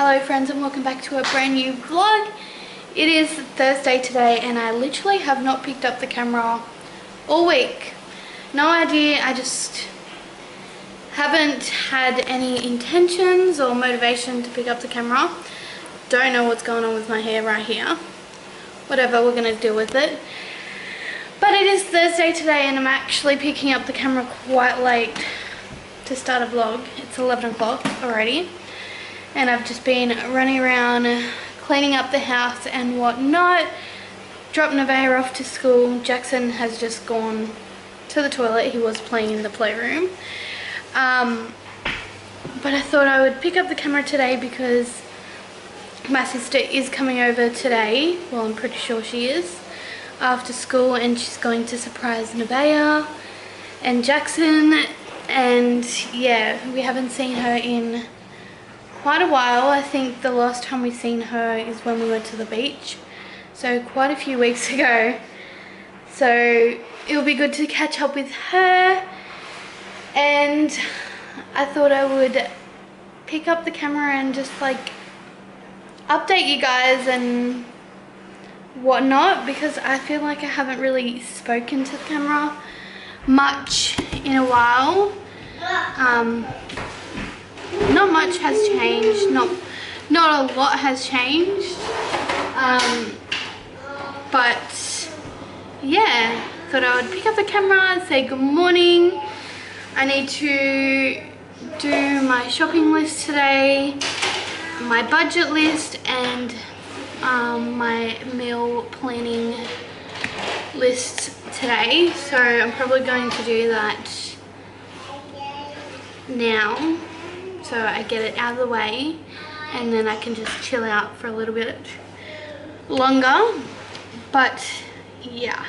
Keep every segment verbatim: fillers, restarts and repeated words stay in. Hello friends, and welcome back to a brand new vlog. It is Thursday today and I literally have not picked up the camera all week. No idea, I just haven't had any intentions or motivation to pick up the camera. Don't know what's going on with my hair right here. Whatever, we're gonna deal with it. But it is Thursday today and I'm actually picking up the camera quite late to start a vlog. It's eleven o'clock already. And I've just been running around cleaning up the house and whatnot. Dropped Nevaeh off to school. Jaxon has just gone to the toilet. He was playing in the playroom. Um, but I thought I would pick up the camera today because my sister is coming over today. Well, I'm pretty sure she is. After school, and she's going to surprise Nevaeh and Jaxon. And yeah, we haven't seen her in quite a while. I think the last time we seen her is when we went to the beach, so quite a few weeks ago. So it'll be good to catch up with her, and I thought I would pick up the camera and just like update you guys and whatnot, because I feel like I haven't really spoken to the camera much in a while. Um, not much has changed, not not a lot has changed, um, but yeah, thought I would pick up the camera and say good morning. I need to do my shopping list today, my budget list, and Um, my meal planning list today, so I'm probably going to do that now so I get it out of the way, and then I can just chill out for a little bit longer. But yeah,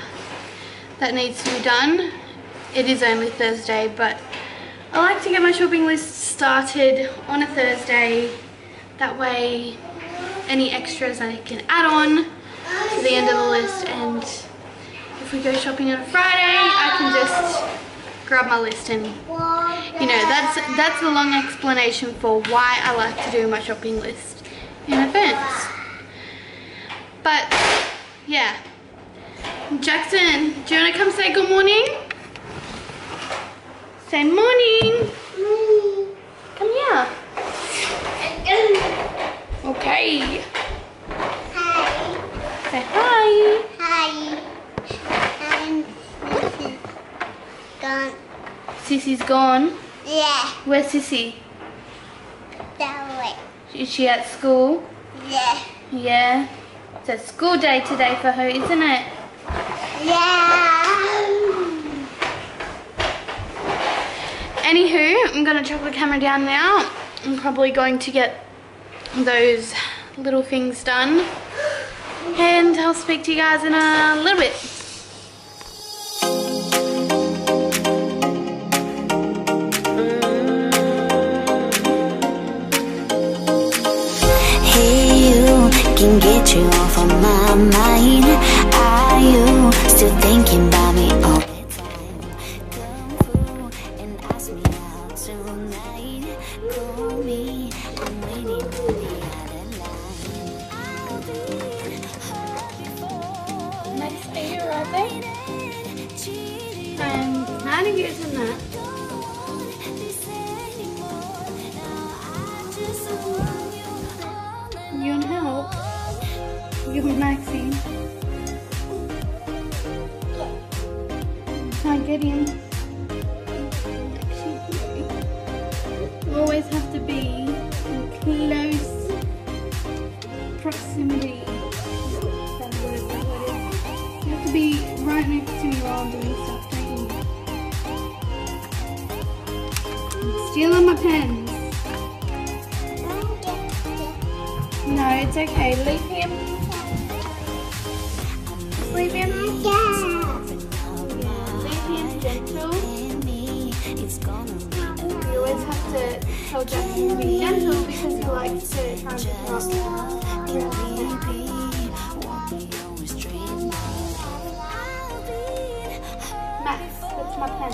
that needs to be done. It is only Thursday, but I like to get my shopping list started on a Thursday, that way any extras I can add on to the end of the list, and if we go shopping on a Friday I can just grab my list. And you know, that's that's a long explanation for why I like to do my shopping list in advance. But yeah, Jaxon, do you want to come say good morning? Say morning. Come here. Okay. Hi. Say hi. Hi. I'm Sissy. Gone. Sissy's gone? Yeah. Where's Sissy? That way. Is she at school? Yeah. Yeah. It's a school day today for her, isn't it? Yeah. Anywho, I'm going to chuck the camera down now. I'm probably going to get those little things done, and I'll speak to you guys in a little bit. Hey, you can get you off of my mind. Are you still thinking about me all the time? Come through and ask me out tonight. Call me, I'm waiting. Robert. I'm not engaged in that. You want help? You want Maxie? Can't get him. You always have to be in close proximity. Be right next to me while I'm doing stuff, don't you? I'm stealing my pens. No, it's okay. Leave him. Just leave him. Yeah. Leave him gentle. You always have to tell Jaxon to be gentle because he likes to try and get off really. My pen.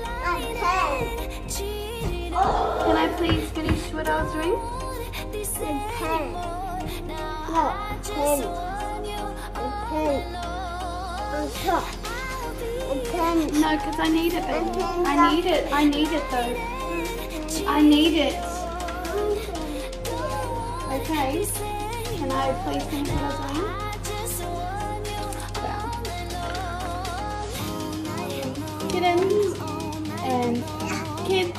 My pen. Can I please finish what I was doing? repent, help, repent, repent, repent, repent. No, because I need it, baby. I need it, I need it though. I need it. Okay, can I please think of a plan? Kittens and kids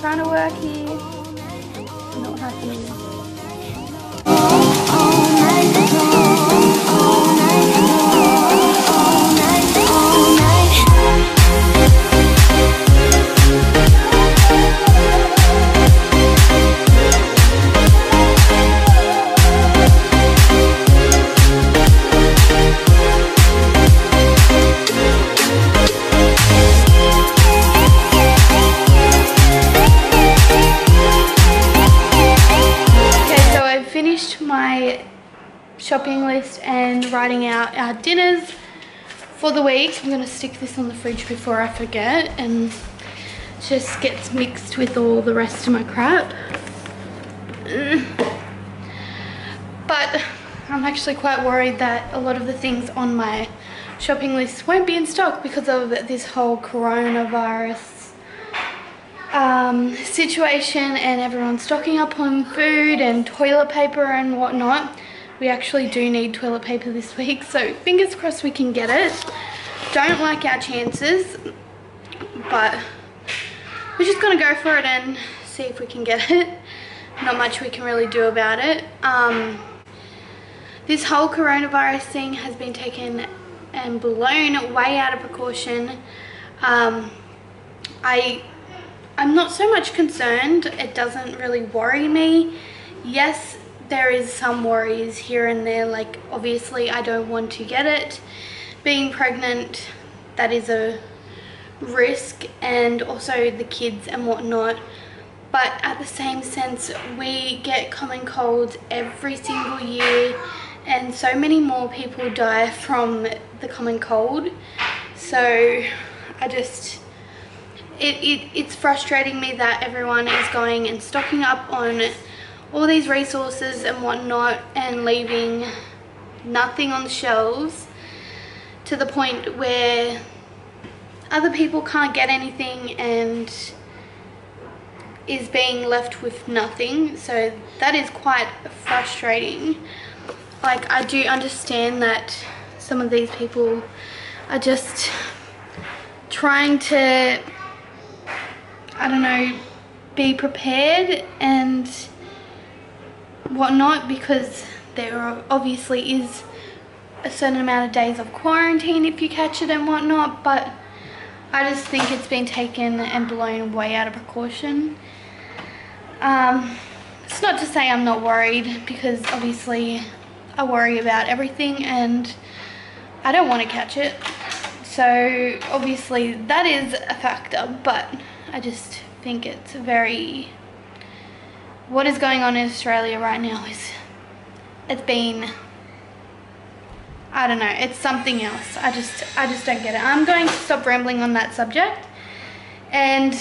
trying to work here. Not happening. Shopping list and writing out our dinners for the week. I'm gonna stick this on the fridge before I forget, and it just gets mixed with all the rest of my crap. But I'm actually quite worried that a lot of the things on my shopping list won't be in stock because of this whole coronavirus um, situation and everyone stocking up on food and toilet paper and whatnot. We actually do need toilet paper this week, so fingers crossed we can get it. Don't like our chances, but we're just gonna go for it and see if we can get it. Not much we can really do about it. Um, this whole coronavirus thing has been taken and blown way out of proportion. Um, I, I'm not so much concerned. It doesn't really worry me. Yes, there is some worries here and there, like obviously I don't want to get it. Being pregnant, that is a risk, and also the kids and whatnot. But at the same sense, we get common colds every single year, and so many more people die from the common cold. So I just, it, it it's frustrating me that everyone is going and stocking up on all these resources and whatnot and leaving nothing on the shelves, to the point where other people can't get anything and is being left with nothing. So that is quite frustrating. Like, I do understand that some of these people are just trying to, I don't know, be prepared and whatnot, because there obviously is a certain amount of days of quarantine if you catch it and whatnot. But I just think it's been taken and blown way out of proportion. Um, it's not to say I'm not worried, because obviously I worry about everything and I don't want to catch it. So obviously that is a factor, but I just think it's very, what is going on in Australia right now is, it's been, I don't know, it's something else. I just, I just don't get it. I'm going to stop rambling on that subject. And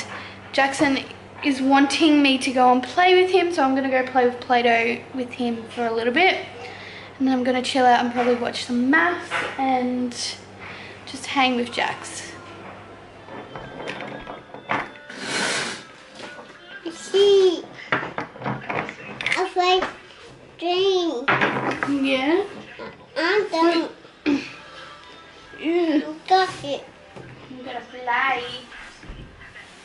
Jaxon is wanting me to go and play with him, so I'm going to go play with Play-Doh with him for a little bit. And then I'm going to chill out and probably watch some maths and just hang with Jax. See. Like drink. Yeah. I'm done. You got it. You got a fly.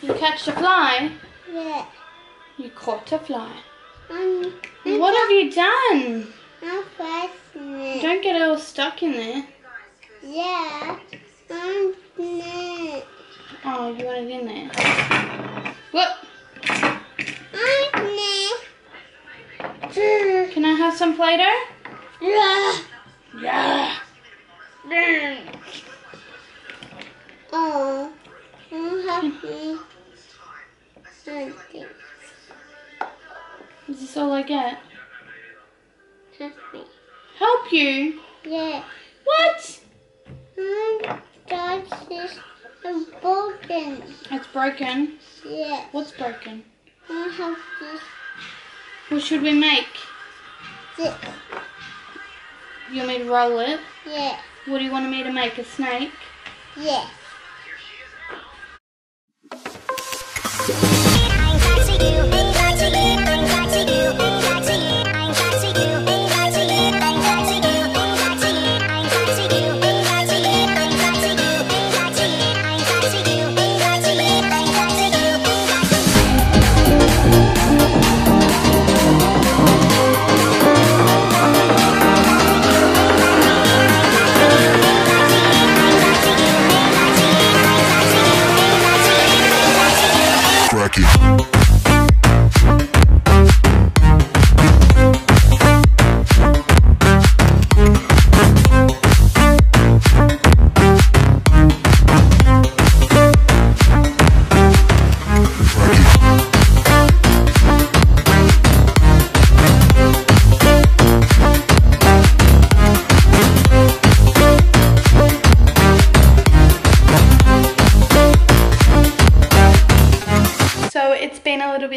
You catch a fly? Yeah. You caught a fly. Um, what have you done? I'm fascinated. Don't get it all stuck in there. Yeah. I'm not. Oh, you want it in there? What? I'm not. Can I have some Play-Doh? Yeah. Yeah. Yeah. Oh, I'm happy. Is this all I get? Help me. Help you? Yeah. What? Um, that's just broken. It's broken? Yeah. What's broken? I have this. What should we make? Yeah. You want me to roll it? Yeah. What do you want me to make? A snake? Yeah.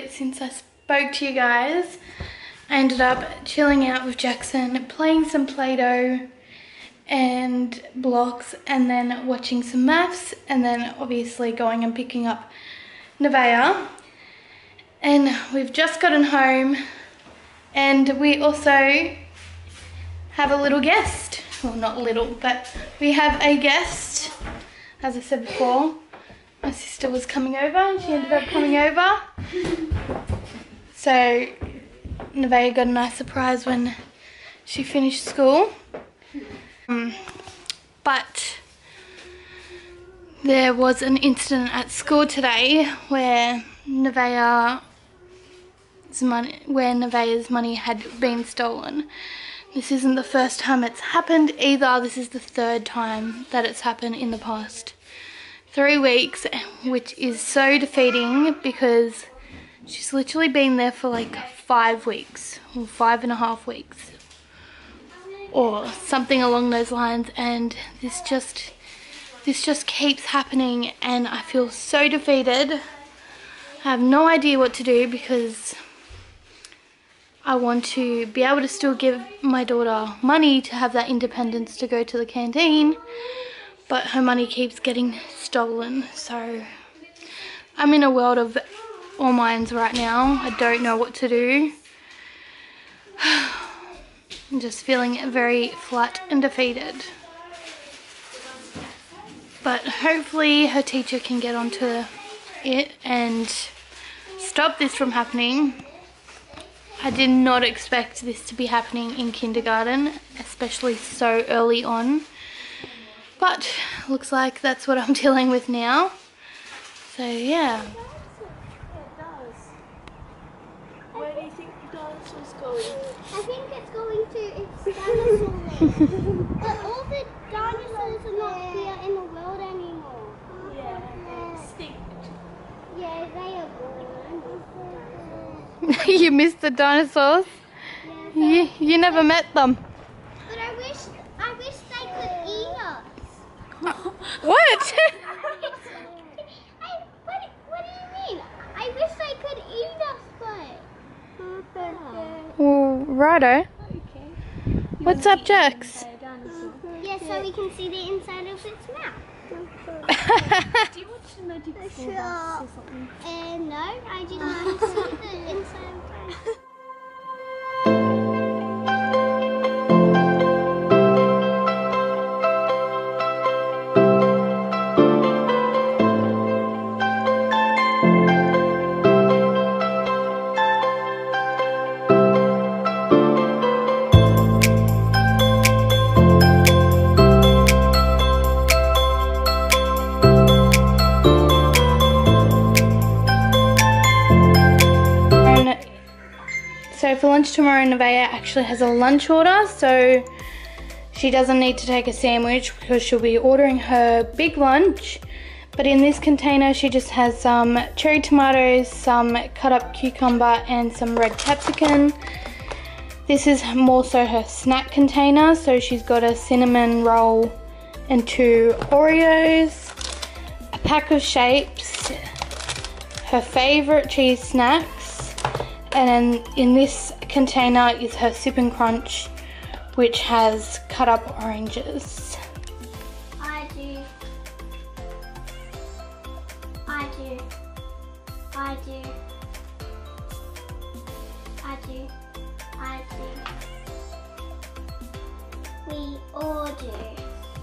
Since I spoke to you guys, I ended up chilling out with Jaxon, playing some Play-Doh and blocks, and then watching some maths, and then obviously going and picking up Nevaeh. And we've just gotten home, and we also have a little guest. Well, not little, but we have a guest. As I said before, my sister was coming over and she ended up coming over. So Nevaeh got a nice surprise when she finished school. Um, but there was an incident at school today where Nevaeh's money, where Nevaeh's money had been stolen. This isn't the first time it's happened either. This is the third time that it's happened in the past three weeks, which is so defeating because she's literally been there for like five weeks or five and a half weeks or something along those lines, and this just this just keeps happening, and I feel so defeated. I have no idea what to do because I want to be able to still give my daughter money to have that independence to go to the canteen, but her money keeps getting stolen. So I'm in a world of all minds right now. I don't know what to do. I'm just feeling very flat and defeated. But hopefully her teacher can get onto it and stop this from happening. I did not expect this to be happening in kindergarten, especially so early on. But looks like that's what I'm dealing with now. So yeah. I think it's going to its dinosaur. But all the dinosaurs are not here in the world anymore. Yeah, they're extinct. Yeah, they are gone. You missed the dinosaurs? Yeah, so you, you never met them. But I wish, I wish they could eat us. What? I, what? What do you mean? I wish they could eat us, but... Well, righto. Okay. What's up, Jax? Mm-hmm. Yeah, so we can see the inside of its mouth. Do you watch the Magic School Bus or something? Uh, no, I did not see the inside of its mouth. For lunch tomorrow, Nevaeh actually has a lunch order, so she doesn't need to take a sandwich because she'll be ordering her big lunch. But in this container she just has some cherry tomatoes, some cut up cucumber and some red capsicum. This is more so her snack container, so she's got a cinnamon roll and two Oreos, a pack of shapes, her favourite cheese snacks, And then in this container is her Sip and Crunch, which has cut up oranges. I do. I do. I do. I do. I do. We all do.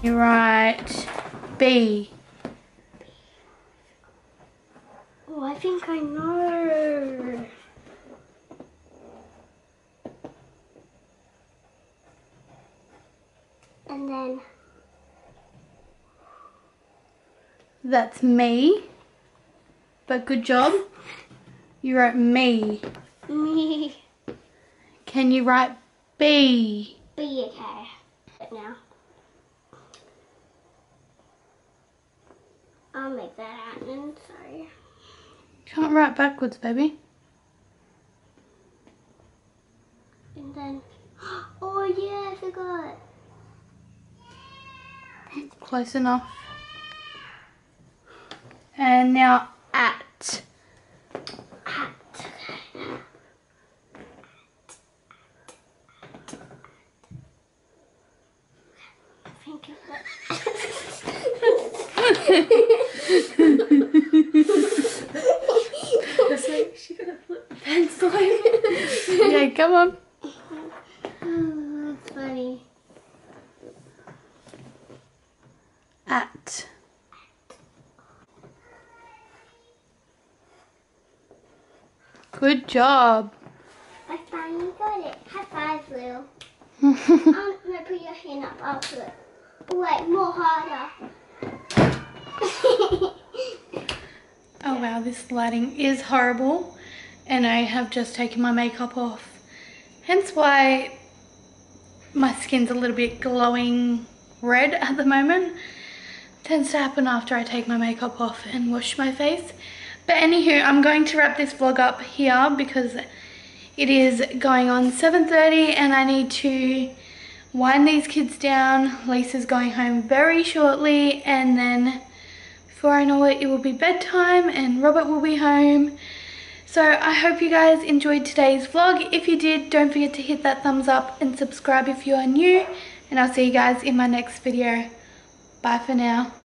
You're right. B. Oh, I think I know. And then... That's me. But good job. You wrote me. Me. Can you write B? B, okay. But now. I'll make that happen, sorry. Can't write backwards, baby. And then... Oh yeah, I forgot. Close enough. And now at. At. Thank you. Pencil. Yeah, come on. Oh, that's funny. At. Good job. I finally got it. High five, Lou. I'm gonna put your hand up after it. Wait, more harder. Oh wow, this lighting is horrible. And I have just taken my makeup off. Hence why my skin's a little bit glowing red at the moment. Tends to happen after I take my makeup off and wash my face. But anywho, I'm going to wrap this vlog up here because it is going on seven thirty and I need to wind these kids down. Lisa's going home very shortly, and then before I know it, it will be bedtime and Robert will be home. So I hope you guys enjoyed today's vlog. If you did, don't forget to hit that thumbs up and subscribe if you are new, and I'll see you guys in my next video. Bye for now.